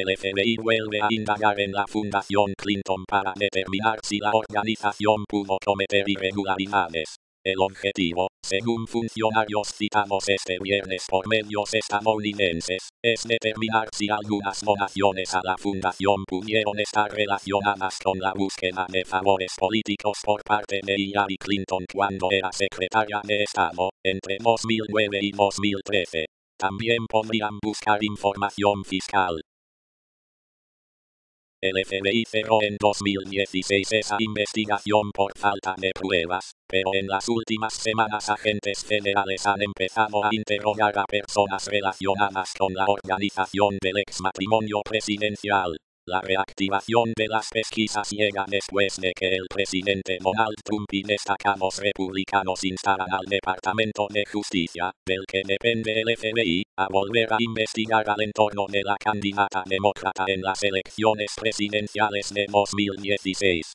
El FBI vuelve a indagar en la Fundación Clinton para determinar si la organización pudo cometer irregularidades. El objetivo, según funcionarios citados este viernes por medios estadounidenses, es determinar si algunas donaciones a la fundación pudieron estar relacionadas con la búsqueda de favores políticos por parte de Hillary Clinton cuando era secretaria de Estado, entre 2009 y 2013. También podrían buscar información fiscal. El FBI cerró en 2016 esa investigación por falta de pruebas, pero en las últimas semanas agentes federales han empezado a interrogar a personas relacionadas con la organización del exmatrimonio presidencial. La reactivación de las pesquisas llega después de que el presidente Donald Trump y destacados republicanos instaran al Departamento de Justicia, del que depende el FBI, a volver a investigar al entorno de la candidata demócrata en las elecciones presidenciales de 2016.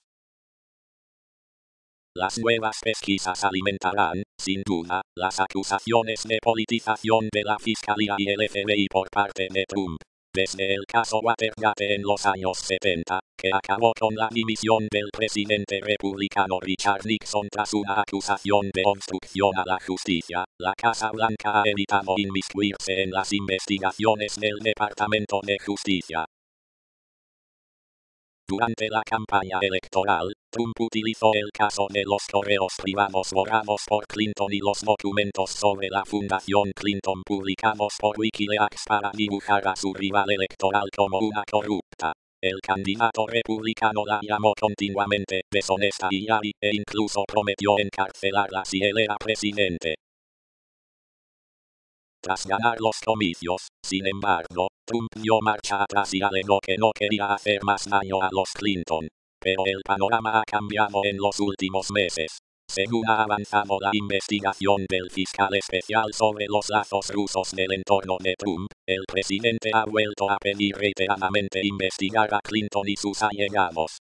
Las nuevas pesquisas alimentarán, sin duda, las acusaciones de politización de la Fiscalía y el FBI por parte de Trump. Desde el caso Watergate en los años 70, que acabó con la dimisión del presidente republicano Richard Nixon tras una acusación de obstrucción a la justicia, la Casa Blanca ha evitado inmiscuirse en las investigaciones del Departamento de Justicia. Durante la campaña electoral, Trump utilizó el caso de los correos privados borrados por Clinton y los documentos sobre la Fundación Clinton publicados por Wikileaks para dibujar a su rival electoral como una corrupta. El candidato republicano la llamó continuamente deshonesta y Hillary e incluso prometió encarcelarla si él era presidente. Tras ganar los comicios, sin embargo, Trump dio marcha atrás y alegó que no quería hacer más daño a los Clinton. Pero el panorama ha cambiado en los últimos meses. Según ha avanzado la investigación del fiscal especial sobre los lazos rusos del entorno de Trump, el presidente ha vuelto a pedir reiteradamente investigar a Clinton y sus allegados.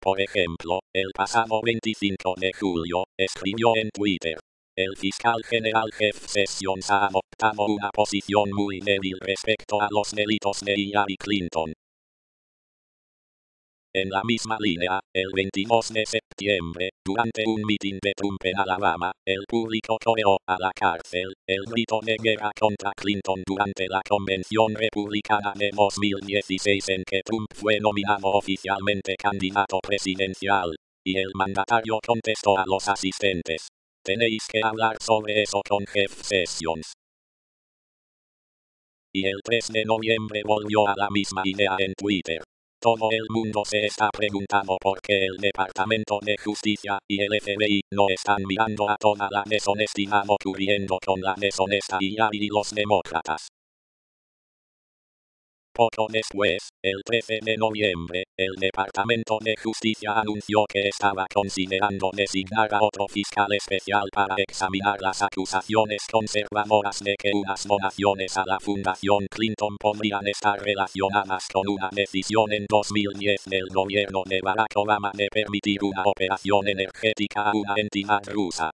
Por ejemplo, el pasado 25 de julio, escribió en Twitter: el fiscal general Jeff Sessions ha adoptado una posición muy débil respecto a los delitos de Hillary Clinton. En la misma línea, el 22 de septiembre, durante un mitin de Trump en Alabama, el público coreó "a la cárcel" el grito de guerra contra Clinton durante la convención republicana de 2016 en que Trump fue nominado oficialmente candidato presidencial. Y el mandatario contestó a los asistentes: tenéis que hablar sobre eso con Jeff Sessions. Y el 3 de noviembre volvió a la misma idea en Twitter. Todo el mundo se está preguntando por qué el Departamento de Justicia y el FBI no están mirando a toda la deshonestidad ocurriendo con la deshonesta Hillary y los demócratas. Poco después, el 13 de noviembre, el Departamento de Justicia anunció que estaba considerando designar a otro fiscal especial para examinar las acusaciones conservadoras de que unas donaciones a la Fundación Clinton podrían estar relacionadas con una decisión en 2010 del gobierno de Barack Obama de permitir una operación energética a una entidad rusa.